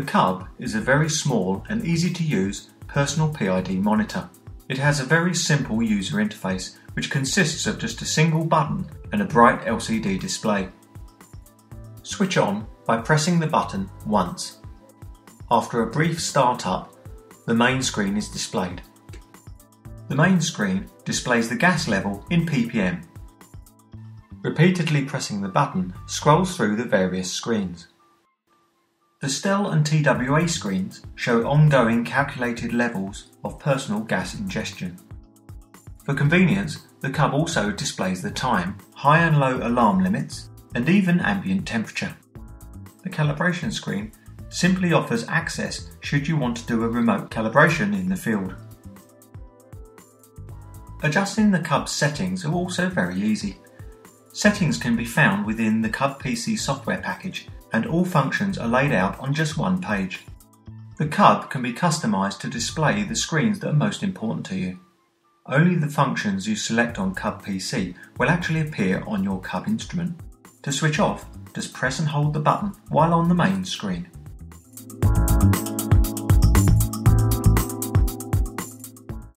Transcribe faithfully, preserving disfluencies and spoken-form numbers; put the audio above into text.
The Cub is a very small and easy to use personal P I D monitor. It has a very simple user interface which consists of just a single button and a bright L C D display. Switch on by pressing the button once. After a brief startup, the main screen is displayed. The main screen displays the gas level in P P M. Repeatedly pressing the button scrolls through the various screens. The STEL and T W A screens show ongoing calculated levels of personal gas ingestion. For convenience, the Cub also displays the time, high and low alarm limits, and even ambient temperature. The calibration screen simply offers access should you want to do a remote calibration in the field. Adjusting the Cub's settings are also very easy. Settings can be found within the Cub P C software package, and all functions are laid out on just one page. The Cub can be customised to display the screens that are most important to you. Only the functions you select on Cub P C will actually appear on your Cub instrument. To switch off, just press and hold the button while on the main screen.